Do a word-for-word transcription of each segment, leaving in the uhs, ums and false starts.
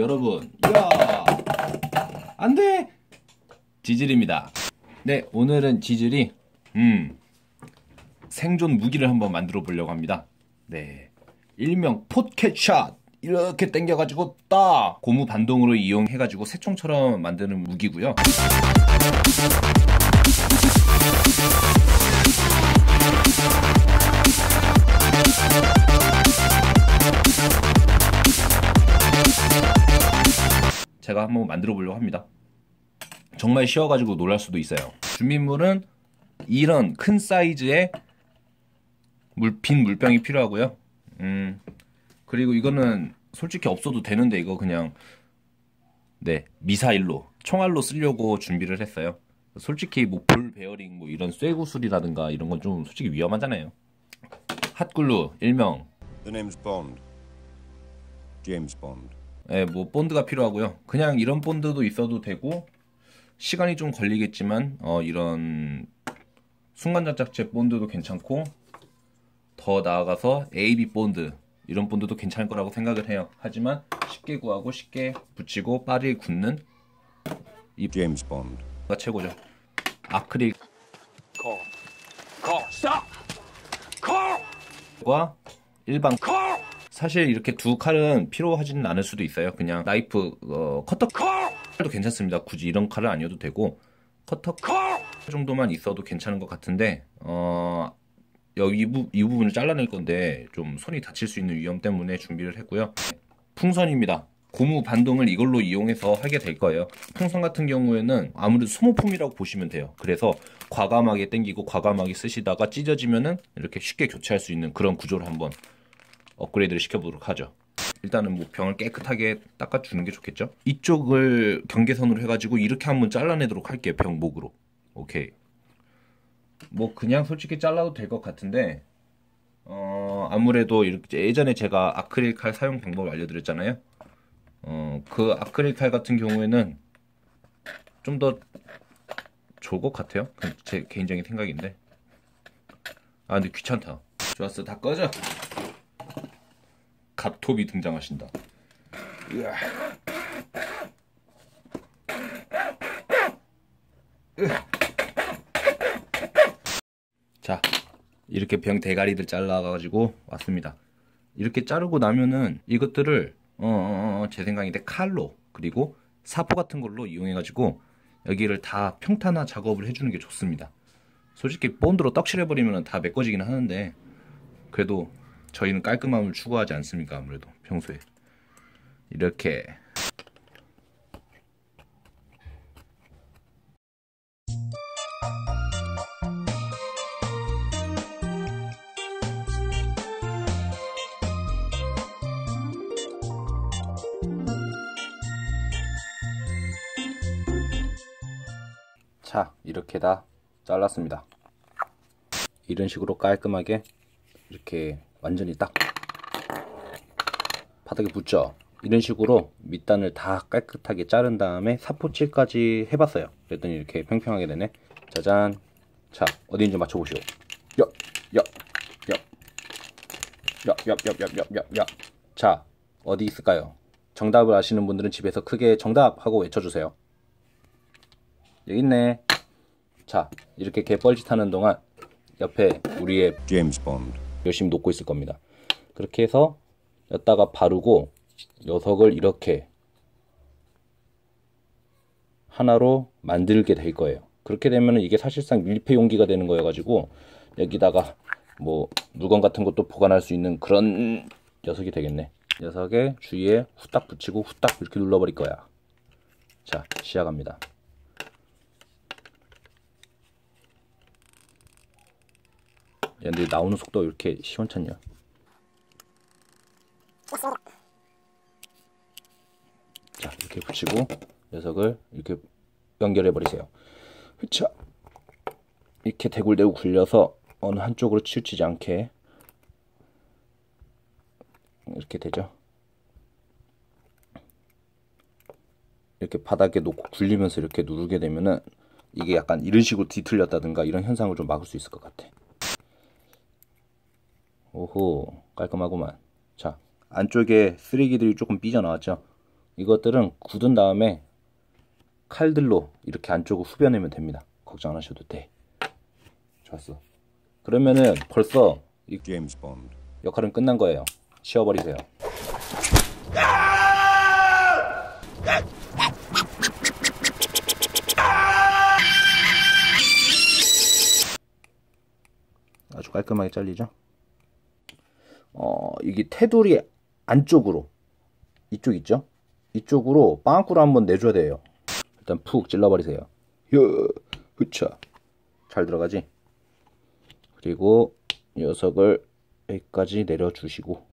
여러분. 이야! 안 돼! 지즐입니다. 네, 오늘은 지즐이, 음, 생존 무기를 한번 만들어 보려고 합니다. 네. 일명 포켓 샷! 이렇게 당겨가지고 딱! 고무 반동으로 이용해가지고 새총처럼 만드는 무기고요. 제가 한번 만들어 보려고 합니다. 정말 쉬워가지고 놀랄 수도 있어요. 준비물은 이런 큰 사이즈의 물, 빈 물병이 필요하고요. 음, 그리고 이거는 솔직히 없어도 되는데 이거 그냥 네 미사일로, 총알로 쓰려고 준비를 했어요. 솔직히 뭐 볼 베어링 뭐 이런 쇠구슬이라든가 이런 건 좀 솔직히 위험하잖아요. 핫글루 일명 The name's Bond. James Bond. 예, 뭐 본드가 필요하고요. 그냥 이런 본드도 있어도 되고 시간이 좀 걸리겠지만 어, 이런 순간접착제 본드도 괜찮고 더 나아가서 에이비 본드 이런 본드도 괜찮을 거라고 생각을 해요. 하지만 쉽게 구하고 쉽게 붙이고 빠르게 굳는 이 제임스 본드가 최고죠. 아크릴 컬과 일반 컬 사실 이렇게 두 칼은 필요하지는 않을 수도 있어요. 그냥 나이프, 어, 커터 칼도 괜찮습니다. 굳이 이런 칼은 아니어도 되고 커터 칼 정도만 있어도 괜찮은 것 같은데 어, 여기 이, 부, 이 부분을 잘라낼 건데 좀 손이 다칠 수 있는 위험 때문에 준비를 했고요. 풍선입니다. 고무 반동을 이걸로 이용해서 하게 될 거예요. 풍선 같은 경우에는 아무래도 소모품이라고 보시면 돼요. 그래서 과감하게 당기고 과감하게 쓰시다가 찢어지면은 이렇게 쉽게 교체할 수 있는 그런 구조를 한번 업그레이드를 시켜보도록 하죠. 일단은 뭐 병을 깨끗하게 닦아주는 게 좋겠죠. 이쪽을 경계선으로 해가지고 이렇게 한번 잘라내도록 할게요. 병목으로. 오케이. 뭐 그냥 솔직히 잘라도 될 것 같은데 어 아무래도 이렇게 예전에 제가 아크릴 칼 사용 방법을 알려드렸잖아요. 어 그 아크릴 칼 같은 경우에는 좀 더 좋을 것 같아요. 제 개인적인 생각인데 아 근데 귀찮다. 좋았어. 다 꺼져. 갑톱이 등장하신다. 으아. 으아. 자, 이렇게 병 대가리들 잘라가지고 왔습니다. 이렇게 자르고 나면은 이것들을 어, 어, 어, 제 생각인데 칼로 그리고 사포 같은 걸로 이용해가지고 여기를 다 평탄화 작업을 해주는 게 좋습니다. 솔직히 본드로 떡칠해버리면 다 메꿔지긴 하는데 그래도 저희는 깔끔함을 추구하지 않습니까? 아무래도 평소에 이렇게 자 이렇게 다 잘랐습니다. 이런 식으로 깔끔하게 이렇게 완전히 딱 바닥에 붙죠. 이런 식으로 밑단을 다 깔끔하게 자른 다음에 사포칠까지 해봤어요. 그랬더니 이렇게 평평하게 되네. 짜잔. 자 어디인지 맞춰보시오. 엽엽엽엽엽엽엽엽엽엽엽. 자 어디 있을까요? 정답을 아시는 분들은 집에서 크게 정답 하고 외쳐주세요. 여기 있네. 자 이렇게 개뻘짓하는 동안 옆에 우리의 제임스 본드 열심히 놓고 있을 겁니다. 그렇게 해서 여기다가 바르고 녀석을 이렇게 하나로 만들게 될 거예요. 그렇게 되면 이게 사실상 밀폐 용기가 되는 거여 가지고 여기다가 뭐 물건 같은 것도 보관할 수 있는 그런 녀석이 되겠네. 녀석의 주위에 후딱 붙이고 후딱 이렇게 눌러버릴 거야. 자 시작합니다. 야, 근데 나오는 속도가 이렇게 시원찮냐? 자, 이렇게 붙이고 녀석을 이렇게 연결해 버리세요. 그쵸? 이렇게 대굴대굴 굴려서 어느 한쪽으로 치우치지 않게 이렇게 되죠. 이렇게 바닥에 놓고 굴리면서 이렇게 누르게 되면은 이게 약간 이런 식으로 뒤틀렸다든가 이런 현상을 좀 막을 수 있을 것 같아. 오호 깔끔하구만. 자 안쪽에 쓰레기들이 조금 삐져나왔죠. 이것들은 굳은 다음에 칼들로 이렇게 안쪽을 후벼내면 됩니다. 걱정 안 하셔도 돼. 좋았어. 그러면은 벌써 이 제임스 본드 역할은 끝난 거예요. 치워버리세요. 아주 깔끔하게 잘리죠? 어, 이게 테두리 안쪽으로, 이쪽 있죠? 이쪽으로 빵꾸를 한번 내줘야 돼요. 일단 푹 찔러버리세요. 휴, 후차. 잘 들어가지? 그리고 녀석을 여기까지 내려주시고.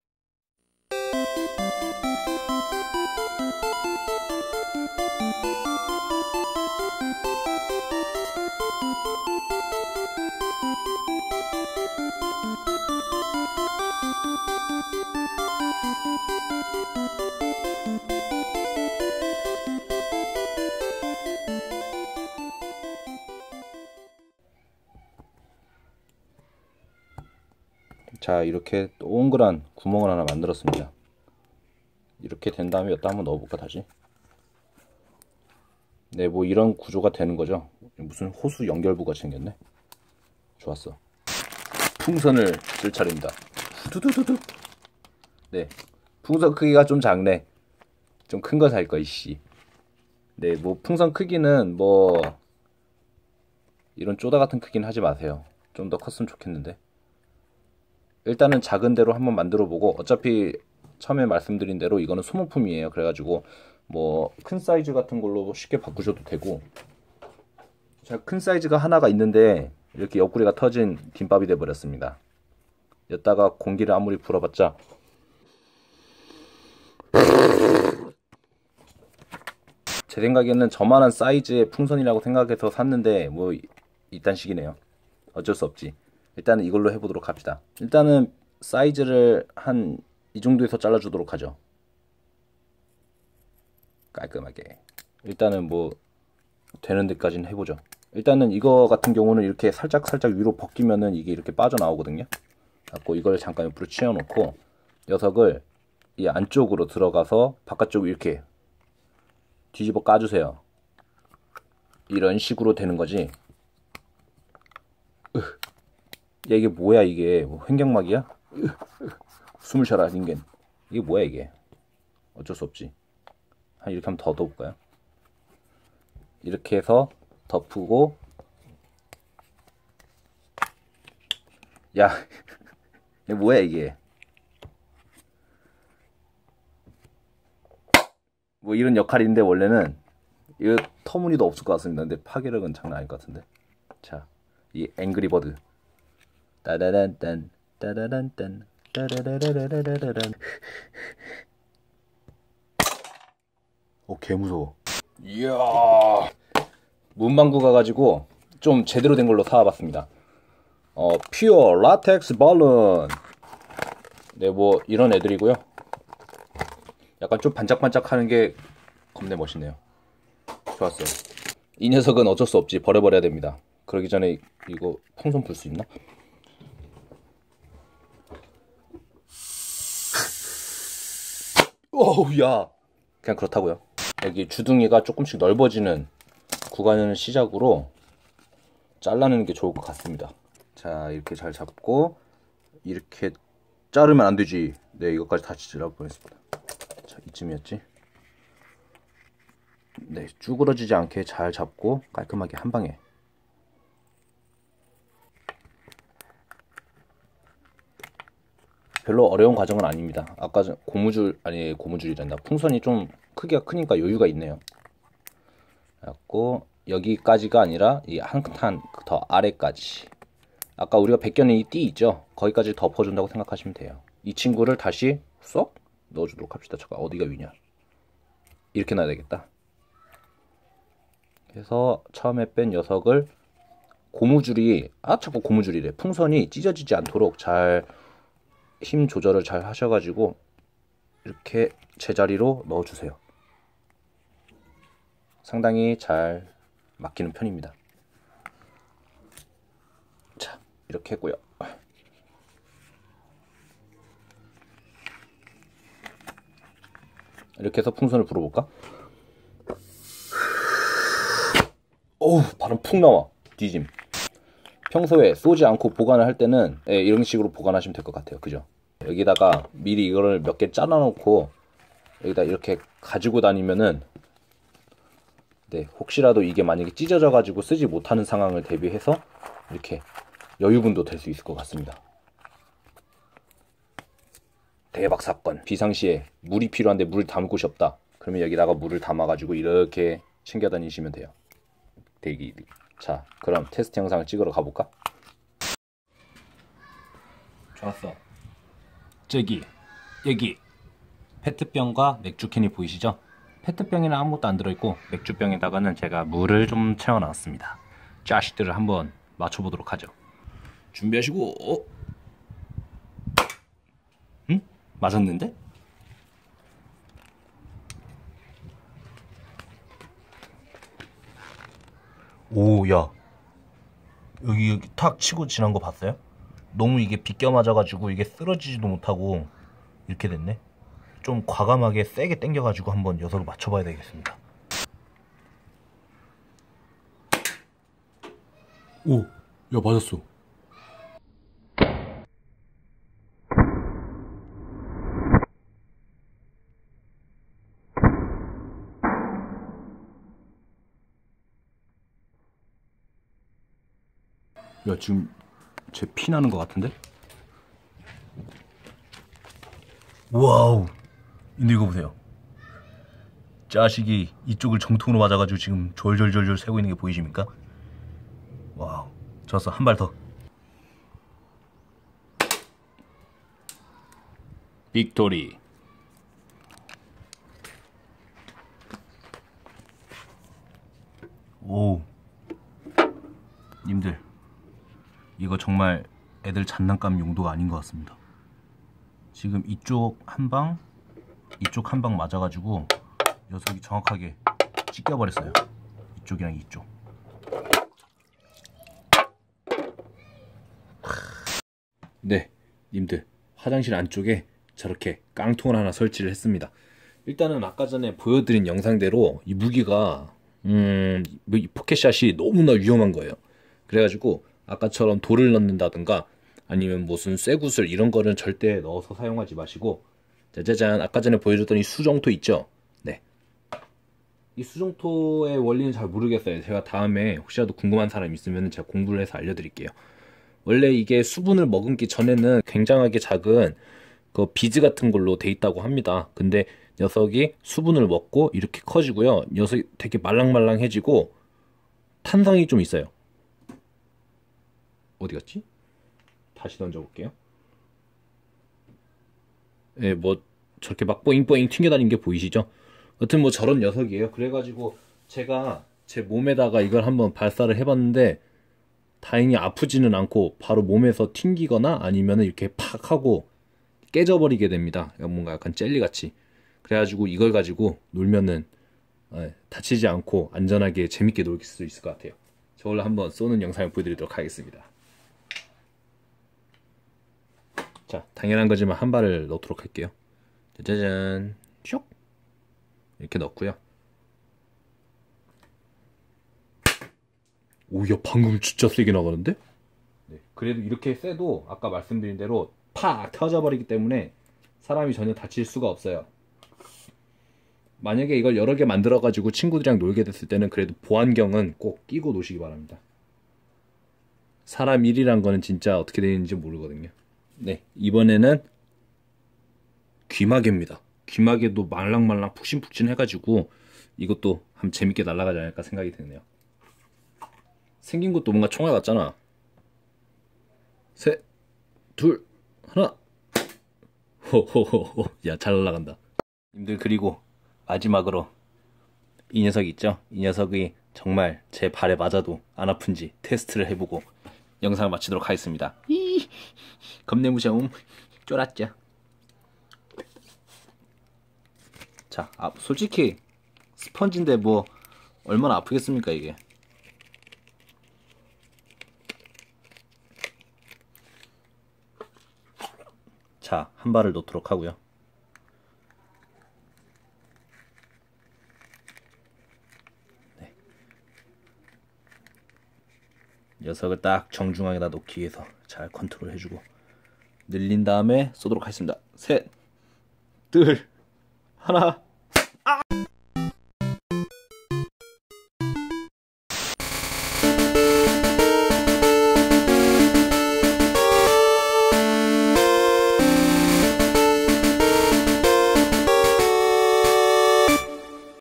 자, 이렇게 동그란 구멍을 하나 만들었습니다. 이렇게 된 다음에 여기다 한번 넣어볼까 다시. 네, 뭐 이런 구조가 되는 거죠. 무슨 호수 연결부가 생겼네. 좋았어. 풍선을 쓸 차례입니다. 두두두두. 네, 풍선 크기가 좀 작네. 좀 큰 거 살 거 이씨. 네, 뭐 풍선 크기는 뭐 이런 쪼다 같은 크기는 하지 마세요. 좀 더 컸으면 좋겠는데. 일단은 작은 대로 한번 만들어 보고, 어차피 처음에 말씀드린 대로 이거는 소모품이에요. 그래가지고 뭐 큰 사이즈 같은 걸로 쉽게 바꾸셔도 되고. 자, 큰 사이즈가 하나가 있는데 이렇게 옆구리가 터진 김밥이 돼버렸습니다. 여기다가 공기를 아무리 불어봤자 제 생각에는 저만한 사이즈의 풍선이라고 생각해서 샀는데 뭐 이딴 식이네요. 어쩔 수 없지. 일단은 이걸로 해보도록 합시다. 일단은 사이즈를 한 이 정도에서 잘라주도록 하죠. 깔끔하게. 일단은 뭐 되는 데까지는 해보죠. 일단은 이거 같은 경우는 이렇게 살짝살짝 위로 벗기면은 이게 이렇게 빠져나오거든요. 갖고 이걸 잠깐 옆으로 치워놓고 녀석을 이 안쪽으로 들어가서 바깥쪽을 이렇게 뒤집어 까주세요. 이런 식으로 되는 거지. 으흐. 야, 이게 뭐야, 이게 뭐 횡격막이야? 숨을 쉬어라 인겐. 이게 뭐야 이게. 어쩔 수 없지. 한 이렇게 한번 더 덮을까요? 이렇게 해서 덮고. 야, 이게 뭐야 이게. 뭐 이런 역할인데 원래는 이거 터무니도 없을 것 같습니다. 근데 파괴력은 장난 아닐 것 같은데. 자, 이 앵그리버드. 따라란딴 따라란딴 따라라라라라라란. 어, 개무서워. 이야, 문방구 가가지고 좀 제대로 된 걸로 사와봤습니다. 어, 퓨어 라텍스 발론. 네, 뭐 이런 애들이고요. 약간 좀 반짝반짝하는 게 겁내 멋있네요. 좋았어요. 이 녀석은 어쩔 수 없지. 버려버려야 됩니다. 그러기 전에 이거 풍선 불 수 있나? 오우야, 그냥 그렇다고요. 여기 주둥이가 조금씩 넓어지는 구간을 시작으로 잘라내는 게 좋을 것 같습니다. 자, 이렇게 잘 잡고 이렇게 자르면 안 되지. 네, 이것까지 다시 잘라 보냈습니다. 자, 이쯤이었지. 네, 쭈그러지지 않게 잘 잡고 깔끔하게 한 방에. 별로 어려운 과정은 아닙니다. 아까 고무줄, 아니 고무줄이란다. 풍선이 좀 크기가 크니까 여유가 있네요. 그래갖고 여기까지가 아니라 이 한 칸 더 아래까지. 아까 우리가 벗겨낸 이 띠 있죠? 거기까지 덮어준다고 생각하시면 돼요. 이 친구를 다시 쏙 넣어주도록 합시다. 잠깐, 어디가 위냐? 이렇게 놔야 되겠다. 그래서 처음에 뺀 녀석을 고무줄이, 아 자꾸 고무줄이래. 풍선이 찢어지지 않도록 잘 힘 조절을 잘 하셔가지고 이렇게 제자리로 넣어주세요. 상당히 잘 막히는 편입니다. 자, 이렇게 했고요. 이렇게 해서 풍선을 불어볼까? 어우, 바람 푹 나와. 뒤짐. 평소에 쏘지 않고 보관을 할 때는 예, 이런 식으로 보관하시면 될 것 같아요. 그죠? 여기다가 미리 이거를 몇 개 잘라놓고 여기다 이렇게 가지고 다니면은 네, 혹시라도 이게 만약에 찢어져 가지고 쓰지 못하는 상황을 대비해서 이렇게 여유분도 될 수 있을 것 같습니다. 대박 사건. 비상시에 물이 필요한데 물을 담을 곳이 없다. 그러면 여기다가 물을 담아 가지고 이렇게 챙겨 다니시면 돼요. 대기. 자, 그럼 테스트 영상을 찍으러 가볼까? 좋았어. 저기, 여기 페트병과 맥주캔이 보이시죠? 페트병에는 아무것도 안 들어있고 맥주병에다가는 제가 물을 좀 채워놨습니다. 자식들을 한번 맞춰보도록 하죠. 준비하시고 어? 응? 맞았는데? 오, 야, 여기 여기 탁 치고 지난 거 봤어요? 너무 이게 비껴 맞아가지고 이게 쓰러지지도 못하고 이렇게 됐네. 좀 과감하게 세게 당겨가지고 한번 녀석을 맞춰봐야 되겠습니다. 오, 야, 맞았어. 야, 지금 쟤 피나는 것 같은데? 와우! 근데 이거 보세요. 자식이 이쪽을 정통으로 맞아가지고 지금 졸졸졸졸 새고 있는 게 보이십니까? 와우. 좋았어. 한 발 더. 빅토리. 오. 님들. 이거 정말 애들 장난감 용도가 아닌 것 같습니다. 지금 이쪽 한 방, 이쪽 한 방 맞아가지고 녀석이 정확하게 찢겨버렸어요. 이쪽이랑 이쪽. 네, 님들 화장실 안쪽에 저렇게 깡통을 하나 설치를 했습니다. 일단은 아까 전에 보여드린 영상대로 이 무기가 음, 이 포켓샷이 너무나 위험한 거예요. 그래가지고 아까처럼 돌을 넣는다든가 아니면 무슨 쇠구슬 이런 거는 절대 넣어서 사용하지 마시고, 짜자잔, 아까 전에 보여줬던 이 수정토 있죠? 네, 이 수정토의 원리는 잘 모르겠어요. 제가 다음에 혹시라도 궁금한 사람 있으면 제가 공부를 해서 알려드릴게요. 원래 이게 수분을 머금기 전에는 굉장하게 작은 그 비즈 같은 걸로 돼 있다고 합니다. 근데 녀석이 수분을 먹고 이렇게 커지고요, 녀석이 되게 말랑말랑해지고 탄성이 좀 있어요. 어디 갔지? 다시 던져볼게요. 예, 뭐 저렇게 막 뽀잉뽀잉 튕겨다니는 게 보이시죠? 여튼 뭐 저런 녀석이에요. 그래가지고 제가 제 몸에다가 이걸 한번 발사를 해봤는데 다행히 아프지는 않고 바로 몸에서 튕기거나 아니면 이렇게 팍 하고 깨져버리게 됩니다. 뭔가 약간 젤리같이. 그래가지고 이걸 가지고 놀면은 예, 다치지 않고 안전하게 재밌게 놀 수 있을 것 같아요. 저걸로 한번 쏘는 영상을 보여드리도록 하겠습니다. 자, 당연한 거지만 한 발을 넣도록 할게요. 짜잔, 쇽! 이렇게 넣고요. 오, 야, 방금 진짜 세게 나가는데? 네, 그래도 이렇게 쎄도 아까 말씀드린 대로 팍! 터져버리기 때문에 사람이 전혀 다칠 수가 없어요. 만약에 이걸 여러 개 만들어가지고 친구들이랑 놀게 됐을 때는 그래도 보안경은 꼭 끼고 노시기 바랍니다. 사람 일이란 거는 진짜 어떻게 되는지 모르거든요. 네, 이번에는 귀마개입니다. 귀마개도 말랑말랑 푹신푹신 해가지고 이것도 한번 재밌게 날아가지 않을까 생각이 드네요. 생긴 것도 뭔가 총알 같잖아. 셋, 둘, 하나. 호호호호, 야, 잘 날아간다. 님들, 그리고 마지막으로 이 녀석 있죠? 이 녀석이 정말 제 발에 맞아도 안 아픈지 테스트를 해보고 영상을 마치도록 하겠습니다. 히이, 겁내 무서움 쫄았죠. 자, 아, 솔직히 스펀지인데 뭐 얼마나 아프겠습니까 이게. 자, 한 발을 놓도록 하고요. 녀석을 딱 정중앙에다 놓기 위해서 잘 컨트롤 해주고 늘린 다음에 쏘도록 하겠습니다. 셋, 둘, 하나.